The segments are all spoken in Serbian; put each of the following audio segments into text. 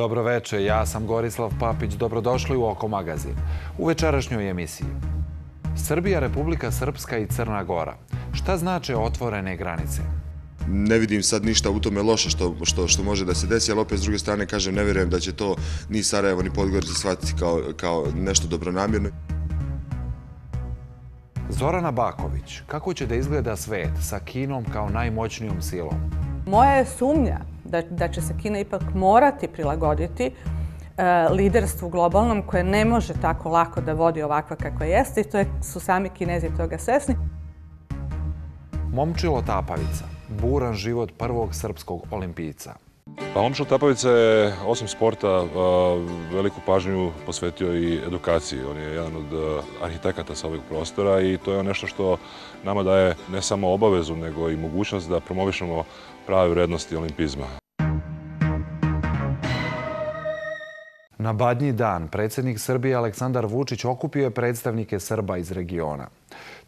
Dobro večer, ja sam Gorislav Papić, dobrodošli u Oko magazin. U večerašnjoj emisiji Srbija, Republika Srpska i Crna Gora. Šta znače otvorene granice? Ne vidim sad ništa u tome loše što može da se desi, ali opet s druge strane kažem, ne vjerujem da će to ni Sarajevo ni Podgorica shvatiti kao nešto dobronamjerno. Zorana Baković, kako će da izgleda svet sa Kinom kao najmoćnijom silom? Moja je sumnja da će se Kina ipak morati prilagoditi liderstvu globalnom koje ne može tako lako da vodi ovakva kakva jeste i to su sami Kinezi toga svesni. Momčilo Tapavica, buran život prvog srpskog olimpijca. Momčilo Tapavica je, osim sporta, veliku pažnju posvetio i edukaciji. On je jedan od arhitekata sa ovih prostora i to je nešto što nama daje ne samo obavezu, nego i mogućnost da promovišemo prave vrednosti olimpizma. Na Badnji dan predsjednik Srbije Aleksandar Vučić okupio je predstavnike Srba iz regiona.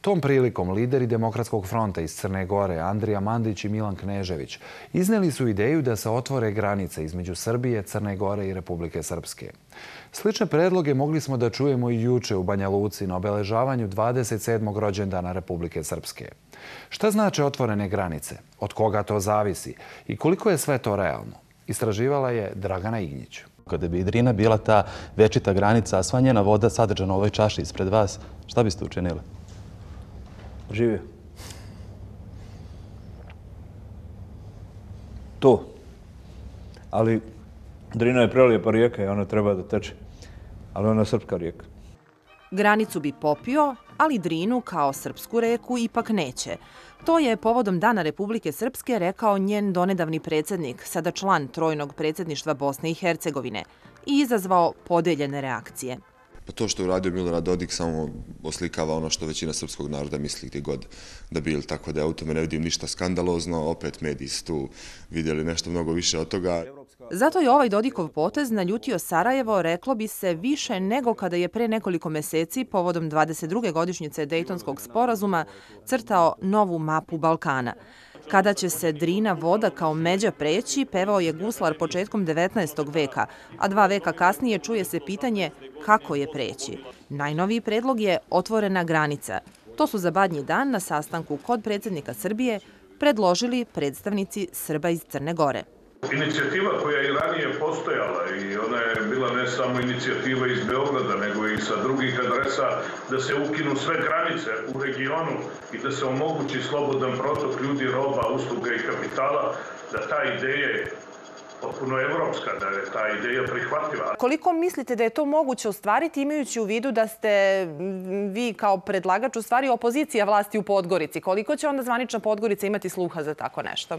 Tom prilikom lideri Demokratskog fronta iz Crne Gore, Andrija Mandić i Milan Knežević, izneli su ideju da se otvore granice između Srbije, Crne Gore i Republike Srpske. Slične predloge mogli smo da čujemo i juče u Banja Luci na obeležavanju 27. rođendana Republike Srpske. Šta znače otvorene granice? Od koga to zavisi? I koliko je sve to realno? Istraživala je Dragana Ignjić. Kada bi Drina bila ta večita granica, a sva njena voda sadržana u ovoj čaši ispred vas, šta biste učinili? Živio. To. Ali Drina je prelijepa rijeka i ona treba da teče. Ali ona je srpska rijeka. Granicu bi popio, ali Drinu kao srpsku reku ipak neće. To je povodom Dana Republike Srpske rekao njen donedavni predsjednik, sada član trojnog predsjedništva Bosne i Hercegovine, i izazvao podeljene reakcije. Pa to što je uradio Milorad Dodik samo oslikava ono što većina srpskog naroda misli gdje god da bili, tako da ja u tome ne vidim ništa skandalozno, opet mediji su tu vidjeli nešto mnogo više od toga. Zato je ovaj Dodikov potez naljutio Sarajevo, reklo bi se, više nego kada je pre nekoliko meseci povodom 22. godišnjice Dejtonskog sporazuma crtao novu mapu Balkana. Kada će se Drina voda kao međa preći, pevao je guslar početkom 19. veka, a 2 veka kasnije čuje se pitanje kako je preći. Najnoviji predlog je otvorena granica. To su za Badnji dan na sastanku kod predsjednika Srbije predložili predstavnici Srba iz Crne Gore. Inicijativa koja je i ranije postojala i ona je bila ne samo inicijativa iz Beograda, nego i sa drugih adresa da se ukinu sve granice u regionu i da se omogući slobodan protok ljudi, roba, usluga i kapitala, da ta ideja je potpuno evropska, da je ta ideja prihvatljiva. Koliko mislite da je to moguće ostvariti imajući u vidu da ste vi kao predlagač u stvari opozicija vlasti u Podgorici? Koliko će onda zvanična Podgorica imati sluha za tako nešto?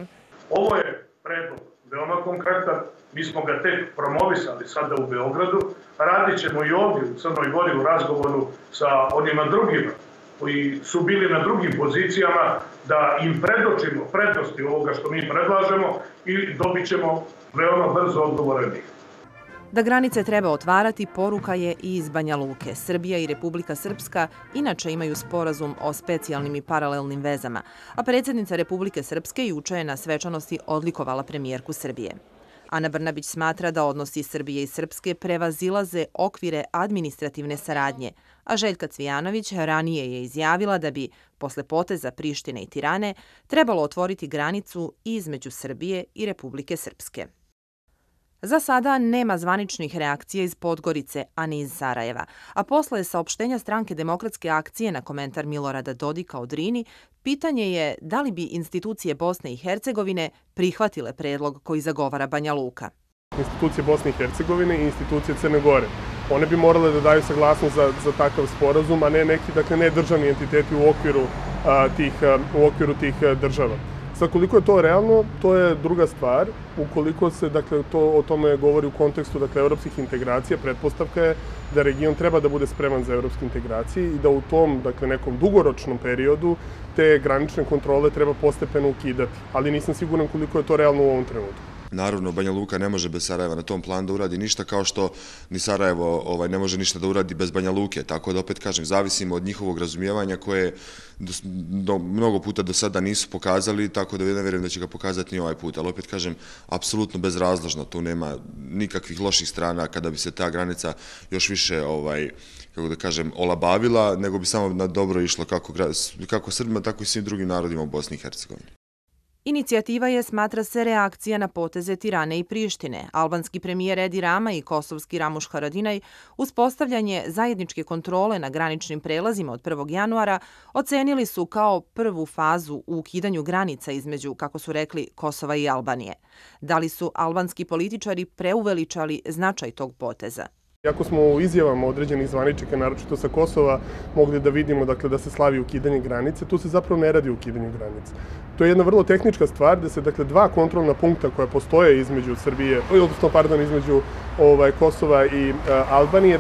Ovo je predlog. Veoma konkretan, mi smo ga tek promovisali sada u Beogradu, radit ćemo i ovdje u Crnoj Gori u razgovoru sa onima drugima koji su bili na drugim pozicijama da im predočimo prednosti ovoga što mi predlažemo i dobit ćemo veoma brzo odgovore njih. Da granice treba otvarati, poruka je i iz Banja Luke. Srbija i Republika Srpska inače imaju sporazum o specijalnim i paralelnim vezama, a predsjednica Republike Srpske juče je na svečanosti odlikovala premijerku Srbije. Ana Brnabić smatra da odnosi Srbije i Srpske prevazilaze okvire administrativne saradnje, a Željka Cvijanović ranije je izjavila da bi, posle poteza Prištine i Tirane, trebalo otvoriti granicu između Srbije i Republike Srpske. Za sada nema zvaničnih reakcija iz Podgorice, a ni iz Sarajeva. A posle saopštenja stranke Demokratske akcije na komentar Milorada Dodika o Drini, pitanje je da li bi institucije Bosne i Hercegovine prihvatile predlog koji zagovara Banja Luka. Institucije Bosne i Hercegovine i institucije Crne Gore. One bi morale da daju saglasnost za takav sporazum, a ne neki, dakle, ne državni entiteti u okviru tih država. Sad, koliko je to realno, to je druga stvar. Ukoliko se o tome govori u kontekstu evropskih integracija, pretpostavka je da region treba da bude spreman za evropske integracije i da u tom nekom dugoročnom periodu te granične kontrole treba postepeno ukidati. Ali nisam siguran koliko je to realno u ovom trenutku. Naravno, Banja Luka ne može bez Sarajeva na tom planu da uradi ništa, kao što ni Sarajevo ne može ništa da uradi bez Banja Luke. Tako da, opet kažem, zavisimo od njihovog razumijevanja koje mnogo puta do sada nisu pokazali, tako da vjerujem da će ga pokazati ni ovaj put. Ali opet kažem, apsolutno bezrazložno, tu nema nikakvih loših strana kada bi se ta granica još više, kako da kažem, olabavila, nego bi samo na dobro išlo kako Srbima, tako i svim drugim narodima u Bosni i Hercegovini. Inicijativa je, smatra se, reakcija na poteze Tirane i Prištine. Albanski premijer Edi Rama i kosovski Ramuš Haradinaj uz postavljanje zajedničke kontrole na graničnim prelazima od 1. januara ocenili su kao prvu fazu u ukidanju granica između, kako su rekli, Kosova i Albanije. Da li su albanski političari preuveličali značaj tog poteza? Iako smo u izjavama određenih zvaničnika, naročito sa Kosova, mogli da vidimo da se slavi ukidanje granice, tu se zapravo ne radi o ukidanju granice. To je jedna vrlo tehnička stvar da se dva kontrolna punkta koja postoje između Srbije, odnosno pardon, između Kosova i Albanije,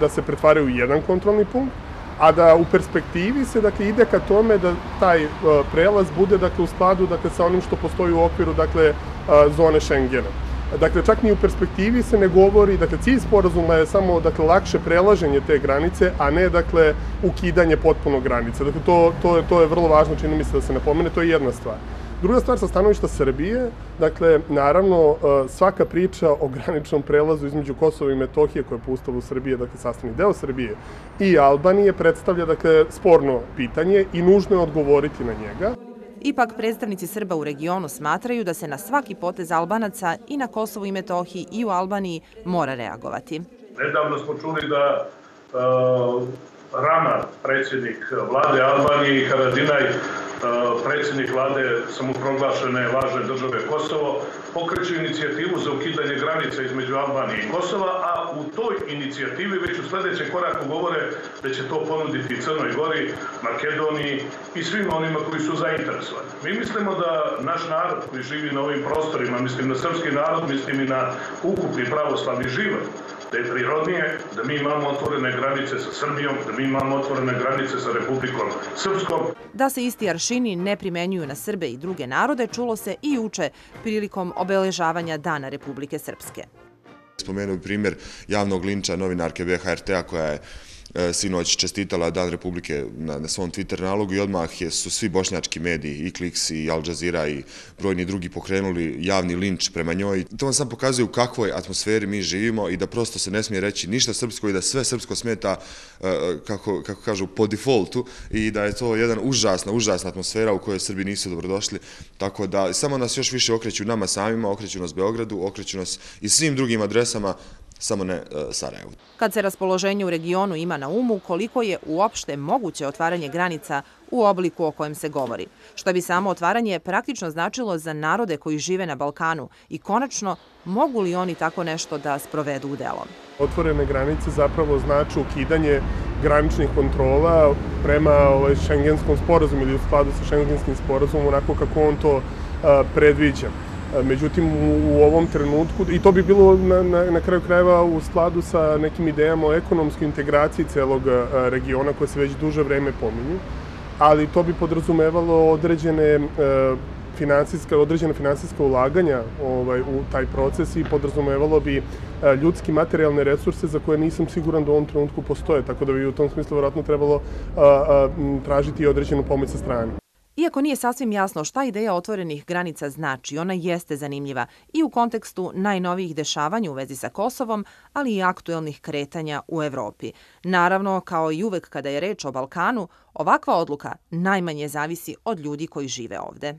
da se pretvaraju u jedan kontrolni punkt, a da u perspektivi se ide ka tome da taj prelaz bude u skladu sa onim što postoji u okviru zone Schengena. Čak ni u perspektivi se ne govori, cilj sporazuma je samo lakše prelaženje te granice, a ne ukidanje potpuno granice. To je vrlo važno, čini mi se da se napomene, to je jedna stvar. Druga stvar sa stanovišta Srbije, naravno svaka priča o graničnom prelazu između Kosova i Metohije koja je po Ustavu Srbije, sastavni deo Srbije i Albanije predstavlja sporno pitanje i nužno je odgovoriti na njega. Ipak, predstavnici Srba u regionu smatraju da se na svaki potez Albanaca i na Kosovu i Metohiji i u Albaniji mora reagovati. Nedavno smo čuli da Rama, predsjednik vlade Albanije, i Haradinaj, predsjednik vlade samoproglašene lažne države Kosovo, pokreću inicijativu za ukidanje granica između Albanije i Kosova, a u toj inicijativi već u sljedećem koraku govore da će to ponuditi Crnoj Gori, Makedoniji i svima onima koji su zainteresovani. Mi mislimo da naš narod koji živi na ovim prostorima, mislim na srpski narod, mislim i na ukupni pravoslavni život, da je prirodnije da mi imamo otvorene granice sa Srbijom, da mi imamo otvorene granice sa Republikom Srpskom. Da se isti aršini ne primenjuju na Srbe i druge narode čulo se i juče prilikom obeležavanja Dana Republike Srpske. Spomenuo primjer javnog linča novinarke BHRT-a koja je sinoć čestitala Dan Republike na svom Twitter nalogu i odmah su svi bošnjački mediji, i Kliks, i Al Jazeera, i brojni drugi pokrenuli javni linč prema njoj. To vam sam pokazuje u kakvoj atmosferi mi živimo i da prosto se ne smije reći ništa srpsko i da sve srpsko smeta, kako kažu, po defaultu, i da je to jedna užasna atmosfera u kojoj Srbi nisu dobrodošli. Tako da samo nas još više okreću nama samima, okreću nas Beogradu, okreću nas i svim drugim adresama, samo ne Sarajevu. Kad se raspoloženje u regionu ima na umu, koliko je uopšte moguće otvaranje granica u obliku o kojem se govori, što bi samo otvaranje praktično značilo za narode koji žive na Balkanu i konačno mogu li oni tako nešto da sprovedu u delo. Otvorene granice zapravo znači ukidanje graničnih kontrola prema šengenskom sporazumu ili u skladu sa šengenskim sporazumom onako kako on to predviđa. Međutim, u ovom trenutku, i to bi bilo na kraju krajeva u skladu sa nekim idejama o ekonomskoj integraciji celog regiona koje se već duže vreme pominju, ali to bi podrazumevalo određene finansijske ulaganja u taj proces i podrazumevalo bi ljudski materijalne resurse za koje nisam siguran da u ovom trenutku postoje, tako da bi u tom smislu vjerojatno trebalo tražiti i određenu pomoć sa strane. Iako nije sasvim jasno šta ideja otvorenih granica znači, ona jeste zanimljiva i u kontekstu najnovijih dešavanja u vezi sa Kosovom, ali i aktuelnih kretanja u Evropi. Naravno, kao i uvek kada je reč o Balkanu, ovakva odluka najmanje zavisi od ljudi koji žive ovde.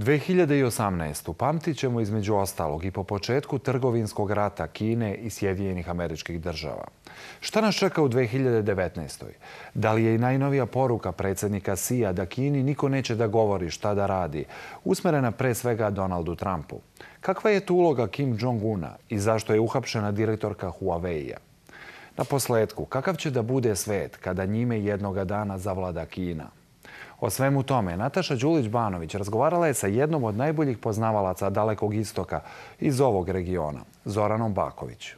2018. pamtit ćemo između ostalog i po početku trgovinskog rata Kine i Sjedinjenih Američkih Država. Šta nas čeka u 2019. Da li je i najnovija poruka predsjednika Xija da Kini niko neće da govori šta da radi, usmerena pre svega Donaldu Trumpu? Kakva je tu uloga Kim Jong-una i zašto je uhapšena direktorka Huawei-a? Na posletku, kakav će da bude svet kada njime jednoga dana zavlada Kina? O svemu tome, Nataša Đulić-Banović razgovarala je sa jednom od najboljih poznavalaca Dalekog istoka iz ovog regiona, Zoranom Baković.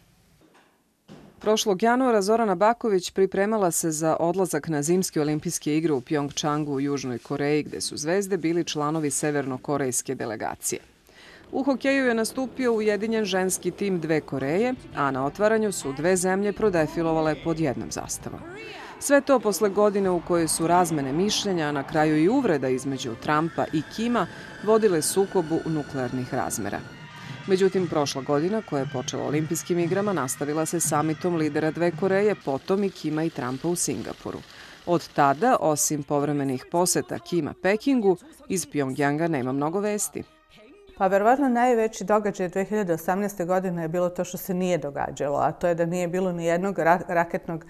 Prošlog januara Zorana Baković pripremala se za odlazak na zimske olimpijske igre u Pjongčangu u Južnoj Koreji, gde su zvezde bili članovi severnokorejske delegacije. U hokeju je nastupio ujedinjen ženski tim dve Koreje, a na otvaranju su dve zemlje prodefilovale pod jednom zastavom. Sve to posle godine u kojoj su razmene mišljenja, a na kraju i uvreda između Trumpa i Kima, vodile sukobu nuklearnih razmera. Međutim, prošla godina, koja je počela olimpijskim igrama, nastavila se samitom lidera dve Koreje, potom i Kima i Trumpa u Singapuru. Od tada, osim povremenih poseta Kima Pekingu, iz Pjongjanga nema mnogo vesti. Pa verovatno najveći događaj 2018. godine je bilo to što se nije događalo, a to je da nije bilo ni jednog raketnog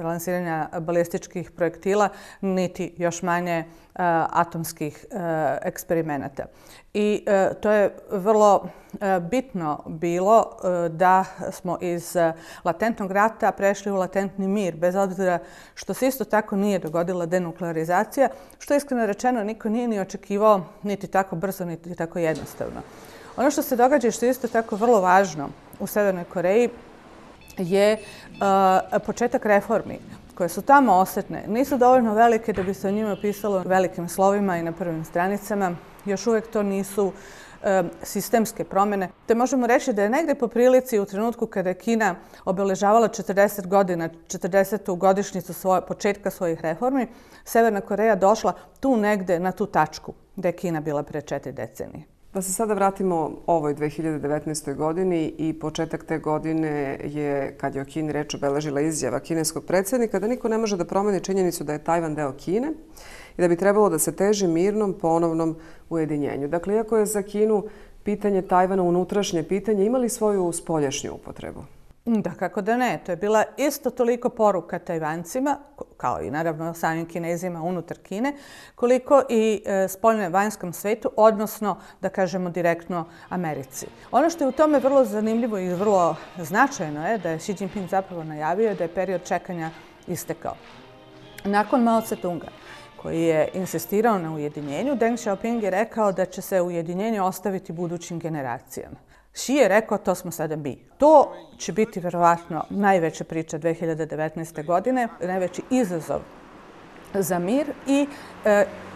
lansiranja balističkih projektila, niti još manje atomskih eksperimenata. I to je vrlo bitno bilo da smo iz latentnog rata prešli u latentni mir, bez obzira što se isto tako nije dogodila denuklearizacija, što je iskreno rečeno niko nije ni očekivao niti tako brzo, niti tako jednostavno. Ono što se događa i što je isto tako vrlo važno u Severnoj Koreji je početak reformi koje su tamo osetne. Nisu dovoljno velike da bi se o njima pisalo velikim slovima i na prvim stranicama. Još uvijek to nisu sistemske promjene. Te možemo reći da je negdje po prilici u trenutku kada je Kina obeležavala 40 godina, 40. godišnjicu početka svojih reformi, Severna Koreja došla tu negdje na tu tačku gdje je Kina bila pre 4 decenije. Da se sada vratimo ovoj 2019. godini i početak te godine je, kad je o Kini reč, obeležila izjava kineskog predsjednika da niko ne može da promeni činjenicu da je Tajvan deo Kine i da bi trebalo da se teži mirnom ponovnom ujedinjenju. Dakle, iako je za Kinu pitanje Tajvana unutrašnje pitanje, imali svoju spoljašnju upotrebu? Da, kako da ne. To je bila isto toliko poruka Tajvancima, kao i naravno samim Kinezima unutar Kine, koliko i spoljno vanjskom svetu, odnosno, da kažemo, direktno Americi. Ono što je u tome vrlo zanimljivo i vrlo značajno je da je Xi Jinping zapravo najavio da je period čekanja istekao. Nakon Mao Zedonga, koji je insistirao na ujedinjenju, Deng Xiaoping je rekao da će se ujedinjenje ostaviti budućim generacijama. Xi je rekao, to smo sada mi. To će biti verovatno najveća priča 2019. godine, najveći izazov za mir i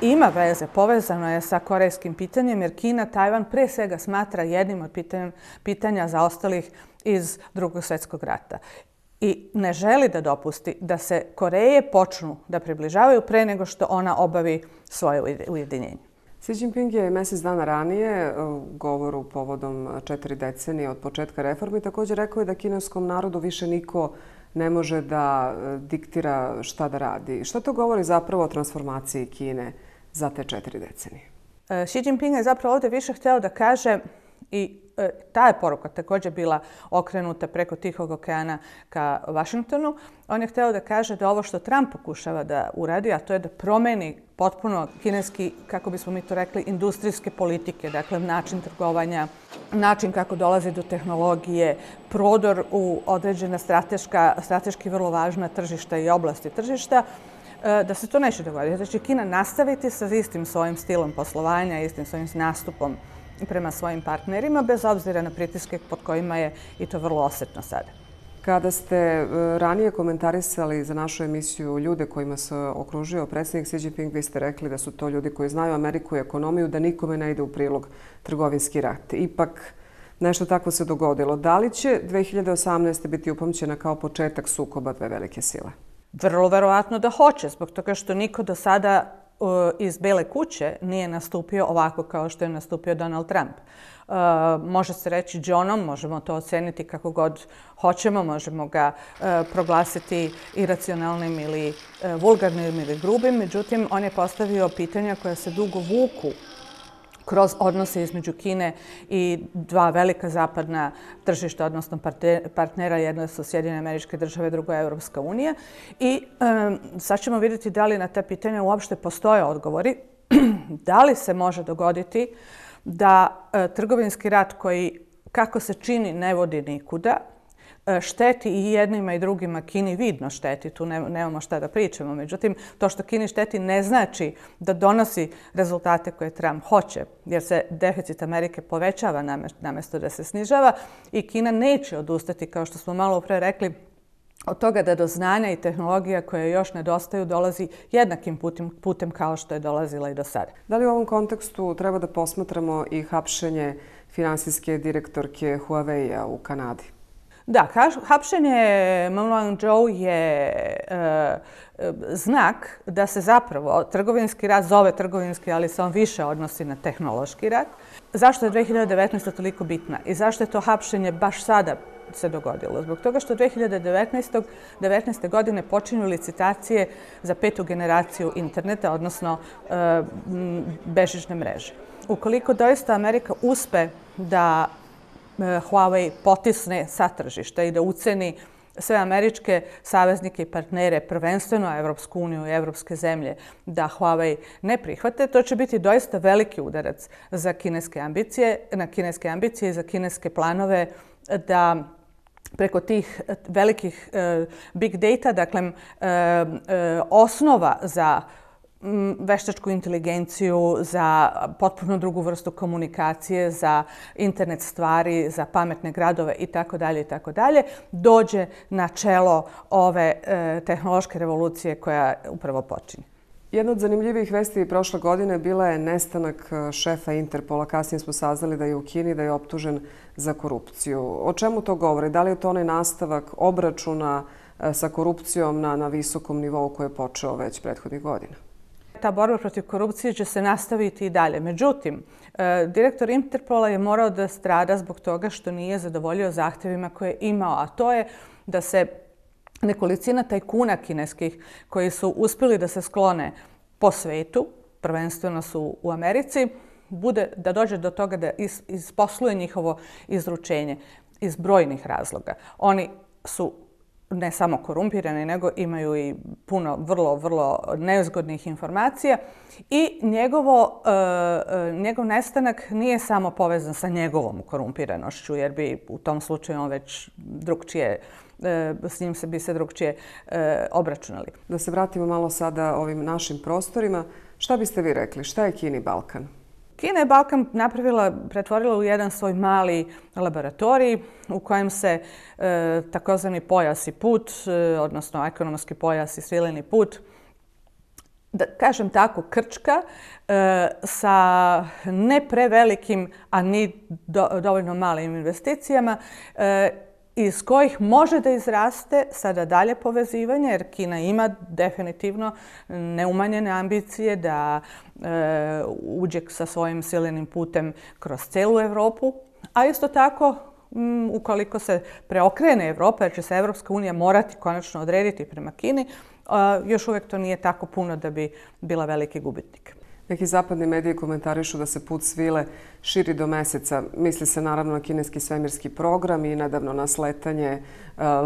ima veze, povezano je sa korejskim pitanjem, jer Kina Tajvan pre svega smatra jednim od pitanja zaostalih iz Drugog svjetskog rata. I ne želi da dopusti da se Koreje počnu da približavaju pre nego što ona obavi svoje ujedinjenje. Xi Jinping je mjesec dana ranije u govoru povodom 4 decenije od početka reformi također rekao je da kineskom narodu više niko ne može da diktira šta da radi. Što to govori zapravo o transformaciji Kine za te 4 decenije? Xi Jinping je zapravo ovdje više htio da kaže i ta je poruka također bila okrenuta preko Tihog okeana ka Vašingtonu. On je htio da kaže da ovo što Trump pokušava da uradi, a to je da promeni potpuno kineski, kako bismo mi to rekli, industrijske politike, dakle način trgovanja, način kako dolazi do tehnologije, prodor u određena strateški vrlo važna tržišta i oblasti tržišta, da se to neće dogoditi. Znači, Kina nastaviti sa istim svojim stilom poslovanja, istim svojim nastupom prema svojim partnerima, bez obzira na pritiske pod kojima je i to vrlo osetno sada. Kada ste ranije komentarisali za našu emisiju ljude kojima se okružio predsjednik Xi Jinping, vi ste rekli da su to ljudi koji znaju Ameriku i ekonomiju, da nikome ne ide u prilog trgovinski rat. Ipak nešto tako se dogodilo. Da li će 2018. biti upamćena kao početak sukoba dve velike sile? Vrlo verovatno da hoće, zbog toga što niko do sada iz Bele kuće nije nastupio ovako kao što je nastupio Donald Trump. Može se reći Johnom, možemo to oceniti kako god hoćemo, možemo ga proglasiti iracionalnim ili vulgarnim ili grubim. Međutim, on je postavio pitanja koja se dugo vuku kroz odnose između Kine i dva velika zapadna tržišta, odnosno partnera. Jedno su Sjedinjene Američke Države, drugo je Evropska unija. I sad ćemo vidjeti da li na ta pitanja uopšte postoje odgovori. Da li se može dogoditi da trgovinski rat koji, kako se čini, ne vodi nikuda, šteti i jednima i drugima. Kini vidno šteti, tu nemamo šta da pričamo. Međutim, to što Kini šteti ne znači da donosi rezultate koje Trump hoće, jer se deficit Amerike povećava namjesto da se snižava i Kina neće odustati, kao što smo malo pre rekli, od toga da do znanja i tehnologija koje još nedostaju dolazi jednakim putem kao što je dolazila i do sada. Da li u ovom kontekstu treba da posmatramo i hapšenje finansijske direktorke Huawei-a u Kanadi? Da, hapšenje Meng Wandzhou je znak da se zapravo trgovinski rat zove trgovinski, ali se on više odnosi na tehnološki rat. Zašto je 2019. toliko bitna i zašto je to hapšenje baš sada se dogodilo? Zbog toga što 2019. godine počinju licitacije za 5. generaciju interneta, odnosno bežične mreže. Ukoliko doista Amerika uspe da Huawei potisne sa tržišta i da uceni sve američke saveznike i partnere, prvenstveno Evropsku uniju i evropske zemlje, da Huawei ne prihvate, to će biti doista veliki udarac za kineske ambicije, na kineske ambicije i za kineske planove da preko tih velikih big data, dakle osnova za veštačku inteligenciju, za potpuno drugu vrstu komunikacije, za internet stvari, za pametne gradove itd. dođe na čelo ove tehnološke revolucije koja upravo počinje. Jedna od zanimljivih vesti prošle godine bila je nestanak šefa Interpola. Kasnije smo saznali da je u Kini, da je optužen za korupciju. O čemu to govori? Da li je to onaj nastavak obračuna sa korupcijom na visokom nivou koji je počeo već prethodnih godina? Ta borba protiv korupcije će se nastaviti i dalje. Međutim, direktor Interpola je morao da strada zbog toga što nije zadovoljio zahtjevima koje je imao, a to je da se nekolicina tajkuna kineskih koji su uspjeli da se sklone po svetu, prvenstveno su u Americi, bude da dođe do toga da isposluje njihovo izručenje iz brojnih razloga. Oni su ne samo korumpirani, nego imaju i puno vrlo neuzgodnih informacija i njegov nestanak nije samo povezan sa njegovom korumpiranošću, jer bi u tom slučaju on već drugčije, s njim bi se drugčije obračunali. Da se vratimo malo sada ovim našim prostorima. Šta biste vi rekli? Šta je Kini Balkan? Kina je Balkan pretvorila u jedan svoj mali laboratorij u kojem se takozvani pojas i put, odnosno ekonomski pojas i svileni put, da kažem tako, krčka sa ne prevelikim, a ni dovoljno malim investicijama iz kojih može da izraste sada dalje povezivanje, jer Kina ima definitivno neumanjene ambicije da uđe sa svojim silenim putem kroz celu Evropu, a isto tako ukoliko se preokrene Evropa, jer će se Evropska unija morati konačno odrediti prema Kini, još uvijek to nije tako puno da bi bila veliki gubitnik. Neki zapadni mediji komentarišu da se put svile širi do meseca. Misli se naravno na kineski svemirski program i nedavno na sletanje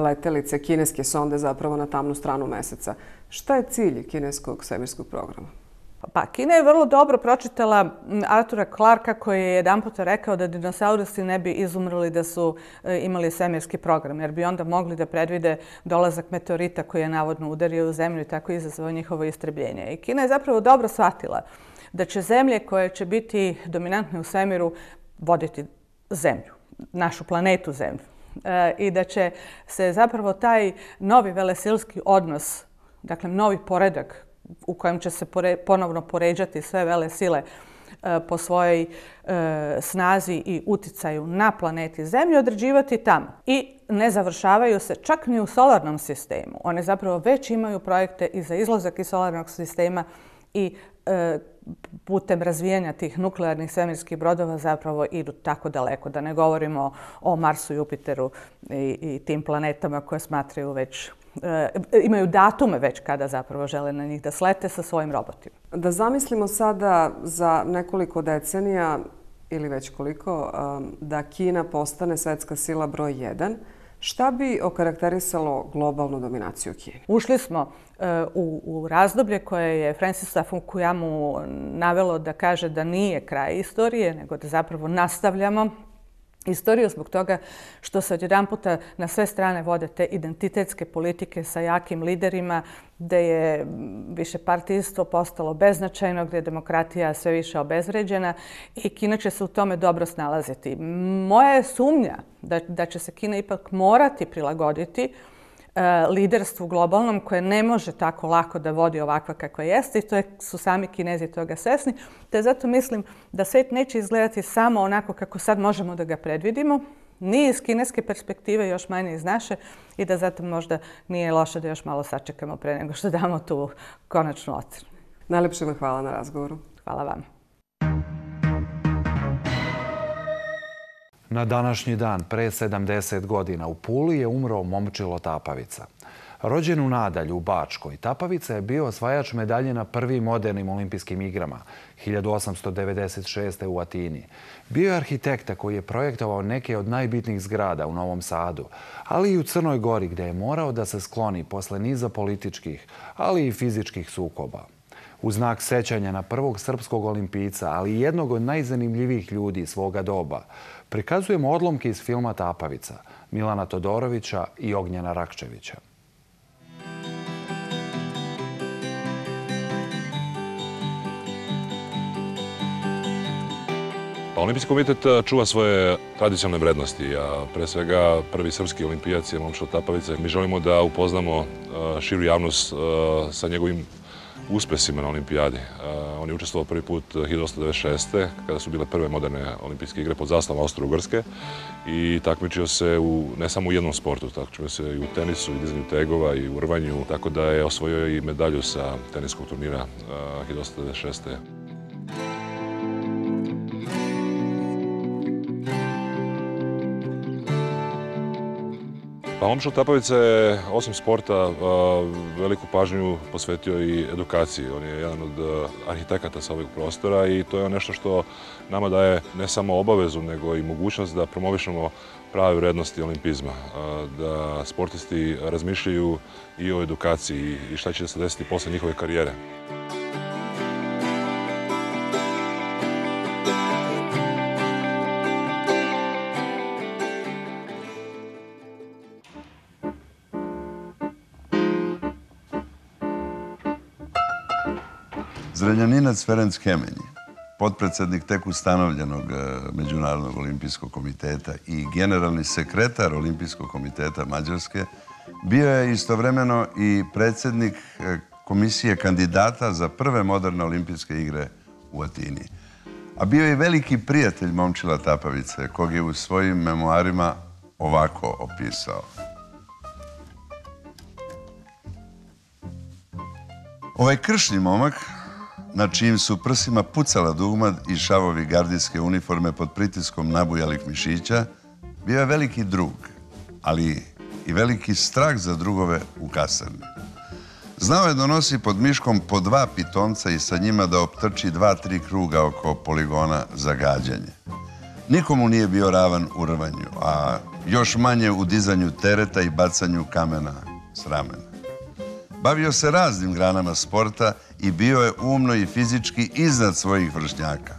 letelice kineske sonde zapravo na tamnu stranu meseca. Šta je cilj kineskog svemirskog programa? Pa, Kina je vrlo dobro pročitala Artura Clarka koji je jedanputa rekao da dinosaurusi ne bi izumrli da su imali svemirski program, jer bi onda mogli da predvide dolazak meteorita koji je navodno udario u zemlju i tako izazvao njihovo istrebljenje. I Kina je zapravo dobro shvatila da će zemlje koje će biti dominantne u svemiru voditi zemlju, našu planetu zemlju. I da će se zapravo taj novi velesilski odnos, dakle novi poredak u kojem će se ponovno poređati sve vele sile po svojoj snazi i uticaju na planeti Zemlju, određivati tamo. I ne završavaju se čak ni u solarnom sistemu. One zapravo već imaju projekte i za izlazak iz solarnog sistema i putem razvijanja tih nuklearnih svemirskih brodova zapravo idu tako daleko. Da ne govorimo o Marsu, Jupiteru i tim planetama koje smatraju već imaju datume već kada zapravo žele na njih da slete sa svojim robotima. Da zamislimo sada za nekoliko decenija ili već koliko da Kina postane svetska sila broj 1. Šta bi okarakterisalo globalnu dominaciju Kine? Ušli smo u razdoblje koje je Francisa Fukuyamu navelo da kaže da nije kraj istorije, nego da zapravo nastavljamo istoriju zbog toga što se odjedanputa na sve strane vode te identitetske politike sa jakim liderima, gdje je višepartijstvo postalo beznačajno, gdje je demokratija sve više obezvređena i Kina će se u tome dobro snalaziti. Moja je sumnja da će se Kina ipak morati prilagoditi liderstvu globalnom koje ne može tako lako da vodi ovakva kakva jeste i to su sami Kinezi toga svjesni. Te zato mislim da svijet neće izgledati samo onako kako sad možemo da ga predvidimo, ni iz kineske perspektive, još manje iz naše i da zato možda nije loše da još malo sačekamo pre nego što damo tu konačnu ocenu. Najlepše vam hvala na razgovoru. Hvala vam. Na današnji dan, pre 70 godina, u Puli je umro Momčilo Tapavica. Rođen u Nadalju, u Bačkoj, Tapavica je bio osvajač medalje na prvim modernim olimpijskim igrama, 1896. u Atini. Bio je arhitekta koji je projektovao neke od najbitnijih zgrada u Novom Sadu, ali i u Crnoj Gori, gde je morao da se skloni posle niza političkih, ali i fizičkih sukoba. U znak sećanja na prvog srpskog olimpijca, ali i jednog od najzanimljivijih ljudi svoga doba, prikazujemo odlomke iz filma Tapavica, Milana Todorovića i Ognjena Rakčevića. Olimpijski komitet čuva svoje tradicionalne vrednosti, a pre svega prvi srpski olimpijac je Momčilo Tapavica. Mi želimo da upoznamo širu javnost sa njegovim uspesima na olimpijadi. On je učestvovao prvi put 1996. kada su bile prve moderne olimpijske igre pod zastavom Austro-Ugarske i takmičio se ne samo u jednom sportu, takmičio se i u tenisu, i dizanju tegova, i u rvanju, tako da je osvojio i medalju sa teniskog turnira 1996. Momčilo Tapavica je, osim sporta, veliku pažnju posvetio i edukaciji. On je jedan od arhitekata sa ovog prostora i to je nešto što nama daje ne samo obavezu, nego i mogućnost da promovišemo prave vrednosti olimpizma, da sportisti razmišljaju i o edukaciji i šta će se desiti posle njihove karijere. Zrenjaninac Ferenc Hemenji, potpredsednik tek ustanovljenog Međunarodnog olimpijskog komiteta i generalni sekretar Olimpijskog komiteta Mađarske, bio je istovremeno i predsednik komisije kandidata za prve moderne olimpijske igre u Atini. A bio je i veliki prijatelj Momčila Tapavice, kog je u svojim memoarima ovako opisao. Ovaj kršni momak, na čijim su prsima pucala dugmad i šavovi gardijske uniforme pod pritiskom nabujalih mišića, bio je veliki drug, ali i veliki strah za drugove u kasarni. Znao je da nosi pod miškom po dva pitonca i sa njima da optrči 2-3 kruga oko poligona za gađanje. Nikomu nije bio ravan u rvanju, a još manje u dizanju tereta i bacanju kamena s ramena. Bavio se raznim granama sporta i bio je umno i fizički iznad svojih vršnjaka.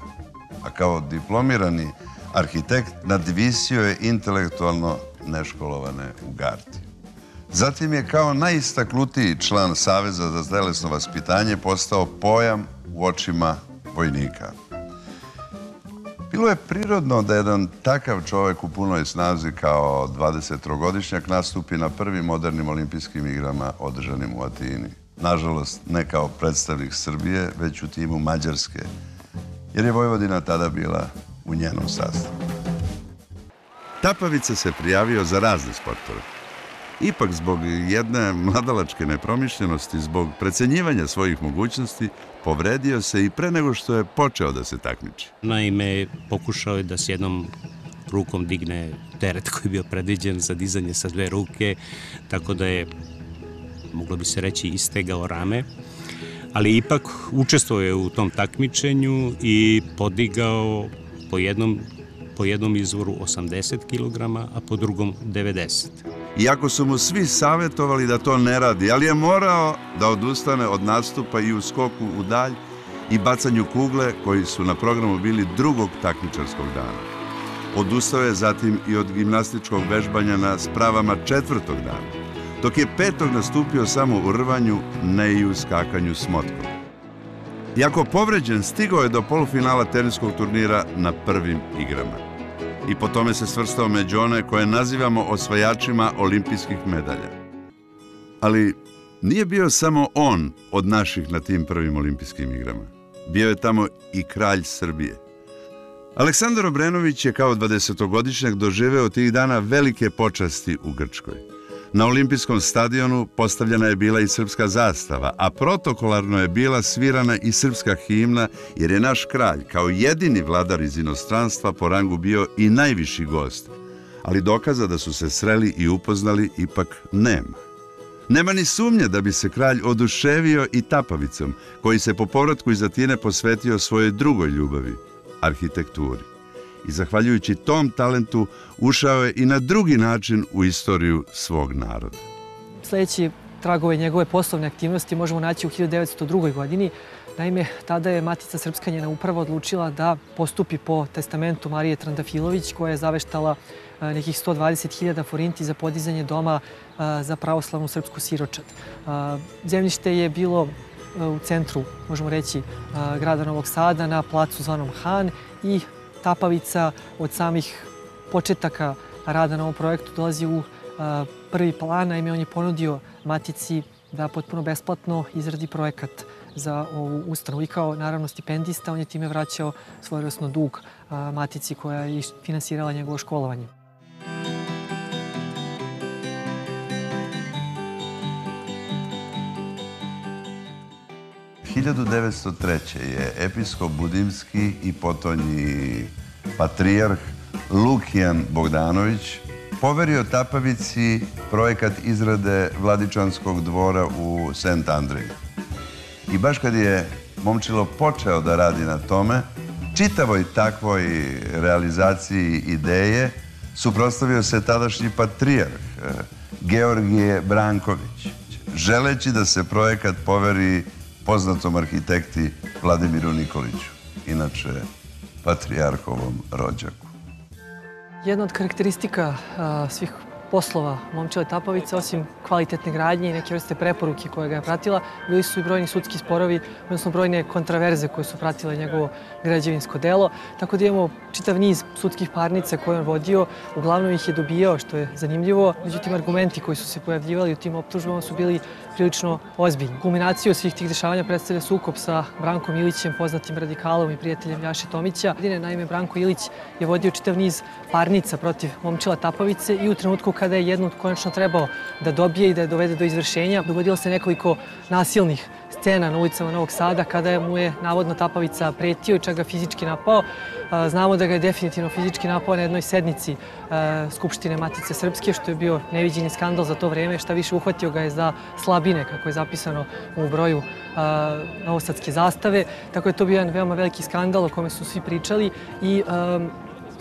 A kao diplomirani arhitekt nadvisio je intelektualno neškolovane u gardi. Zatim je kao najistaknutiji član Saveza za telesno vaspitanje postao pojam u očima vojnika. Bilo je prirodno da jedan takav čovjek u punoj snazi kao 23-godišnjak nastupi na prvim modernim olimpijskim igrama održanim u Atini. Nažalost, ne kao predstavnik Srbije, već u timu Mađarske, jer je Vojvodina tada bila u njenom sastavu. Tapavica se prijavio za razne sportove. Ipak, zbog jedne mladalačke nepromišljenosti, zbog precenjivanja svojih mogućnosti, povredio se i pre nego što je počeo da se takmiči. Naime, pokušao je da s jednom rukom digne teret koji je bio predviđen za dizanje sa dve ruke, tako da je, moglo bi se reći, istegao rame, ali ipak učestvovao je u tom takmičenju i podigao po jednom izvoru 80 kg, a po drugom 90 kg. Iako su mu svi savjetovali da to ne radi, ali je morao da odustane od nastupa i u skoku u dalj i bacanju kugle koji su na programu bili drugog takmičarskog dana. Odustao je zatim i od gimnastičkog vežbanja na spravama četvrtog dana, dok je petog nastupio samo u rvanju, ne i u skakanju s motkom. Iako povređen, stigao je do polufinala teniskog turnira na prvim igrama. I po tome se svrstao među one koje nazivamo osvajačima olimpijskih medalja. Ali nije bio samo on od naših na tim prvim olimpijskim igrama. Bio je tamo i kralj Srbije. Aleksandar Obrenović je kao 20-godišnjak doživeo tih dana velike počasti u Grčkoj. Na olimpijskom stadionu postavljena je bila i srpska zastava, a protokolarno je bila svirana i srpska himna, jer je naš kralj kao jedini vladar iz inostranstva po rangu bio i najviši gost. Ali dokaza da su se sreli i upoznali ipak nema. Nema ni sumnje da bi se kralj oduševio i Tapavicom, koji se po povratku iz Atine posvetio svojoj drugoj ljubavi, arhitekturi. I zahvaljujući tom talentu ušao je i na drugi način u istoriju svog naroda. Sljedeći tragove njegove poslovne aktivnosti možemo naći u 1902. godini. Naime, tada je Matica Srpska, njena uprava, odlučila da postupi po testamentu Marije Trandafilović, koja je zaveštala nekih 120.000 forinti za podizanje doma za pravoslavnu srpsku siročad. Zemljište je bilo u centru, možemo reći, grada Novog Sada, na placu zvanom Han, i Tapavica od samih početaka rada na ovom projektu dolazi u prvi plan. Naime, on je ponudio Matici da potpuno besplatno izradi projekat za ovu ustanovu. I kao, naravno, stipendista, on je time vraćao svojevrsno dug Matici, koja je finansirala njegovo školovanje. U 1903. je episkop budimski i potonji patrijarh Lukijan Bogdanović poverio Tapavici projekat izrade Vladičanskog dvora u St. Andriji. I baš kad je Momčilo počeo da radi na tome, čitavoj takvoj realizaciji ideje suprotstavio se tadašnji patrijarh Georgije Branković, želeći da se projekat poveri poznatom arhitekti Vladimiru Nikoliću, inače patrijarhovom rođaku. Jedna od karakteristika svih poslova Momčila Tapavica, osim kvalitetne gradnje i neke vrste preporuke koje ga je pratila, bili su i brojni sudski sporovi, odnosno brojne kontraverze koje su pratile njegovo građevinsko delo. Tako da imamo čitav niz sudskih parnica koje on vodio. Uglavnom ih je dobijao, što je zanimljivo. Međutim, argumenti koji su se pojavljivali u tim optužbama su bili prilično ozbiljni. Kulminaciju svih tih dešavanja predstavlja sukob sa Brankom Ilićem, poznatim radikalom i prijateljem Ljaše Tomića. Naime, Branko Ilić je vodio čitav niz parnica protiv Momčila Tapavice i u trenutku kada je jednu konačno trebao da dobije i da je dovede do izvršenja, dogodilo se nekoliko nasilnih scena na ulicama Novog Sada, kada mu je navodno Tapavica pretio i čak ga fizički napao. Znamo da ga je definitivno fizički napao na jednoj sednici Skupštine Matice Srpske, što je bio neviđeni skandal za to vreme. Šta više, uhvatio ga je za slabine, kako je zapisano u broju novosadske zastave. Tako je to bio jedan veoma veliki skandal o kome su svi pričali i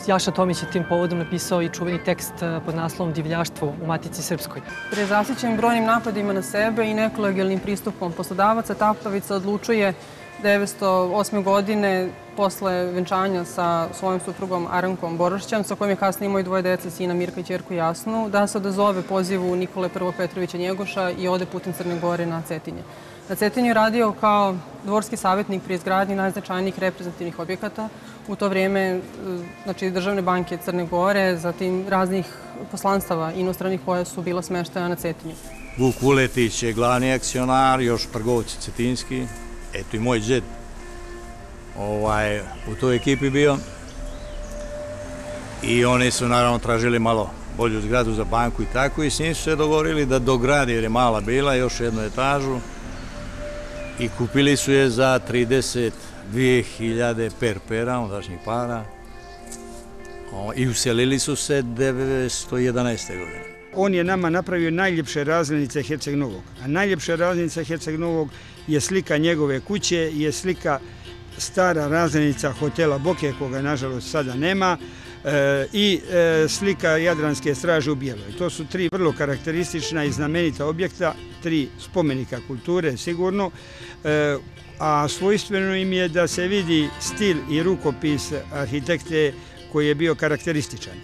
Ljaša Tomić je tim povodom napisao i čuveni tekst pod naslovom Divljaštvo u Matici Srpskoj. Prezasićen brojnim napadima na sebe i nekolegijalnim pristupom poslodavaca, Tapavica odlučuje 1908. godine, posle venčanja sa svojim suprugom Arankom Borošćan, sa kojim je kasnije imao i dvoje dece, sina Mirka i ćerku Jasnu, da se odazove pozivu Nikole I. Petrovića Njegoša i ode putem Crne Gore na Cetinje. Na Cetinju je radio kao dvorski savjetnik pri izgradnji najznačajnijih reprezentativnih objekata, u to vrijeme državne banke Crne Gore, zatim raznih poslanstava inostranih koja su bila smeštaja na Cetinju. Vuk Vuletić je glavni akcionar, još trgovci cetinski, eto i moj džed u toj ekipi bio. I oni su naravno tražili malo bolju zgradu za banku i tako, i s njim su se dogovorili da dogradi, jer je mala bila, još jednu etažu, i kupili su je za 32.000 perpera, ondašnjih para, i uselili su se 1911. godine. On je nama napravio najljepše razglednice Herceg Novog. A najljepša razglednica Herceg Novog je slika njegove kuće, je slika stara razglednica hotela Boke, koga nažalost sada nema, i slika Jadranske straže u Bijeloj. To su tri vrlo karakteristična i znamenita objekta, tri spomenika kulture sigurno, a svojstveno im je da se vidi stil i rukopis arhitekte koji je bio karakterističan.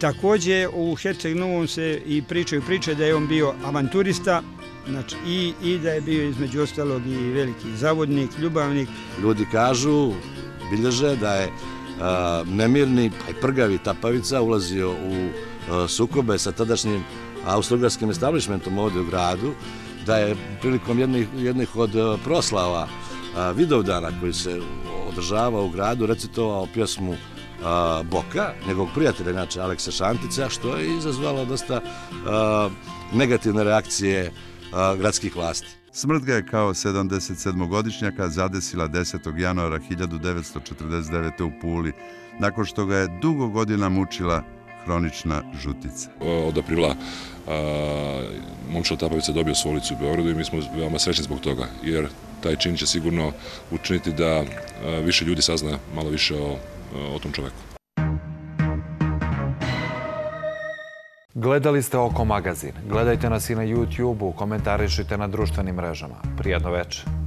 Također u Herceg-Novom se i pričaju priče da je on bio avanturista i da je bio između ostalog i veliki zavodnik, ljubavnik. Ljudi kažu, bilježe da je nemirni prgavi Tapavica ulazio u sukobe sa tadašnjim austrougarskim establishmentom ovdje u gradu, da je prilikom jednih od proslava Vidovdana koji se održava u gradu recitovao pjesmu Boka, njegovog prijatelja, inače Alekse Šantića, što je izazvalo dosta negativne reakcije gradskih vlasti. Smrt ga je kao 77-godišnjaka zadesila 10. januara 1949. u Puli, nakon što ga je dugo godina mučila hronična žutica. Od aprila Momčilo Tapavica je dobio svoju ulicu u Beogradu i mi smo veoma srećni zbog toga, jer taj čin će sigurno učiniti da više ljudi sazna malo više o tom čoveku. Gledali ste Oko magazin. Gledajte nas i na YouTube-u, komentarišite na društvenim mrežama. Prijatno večer.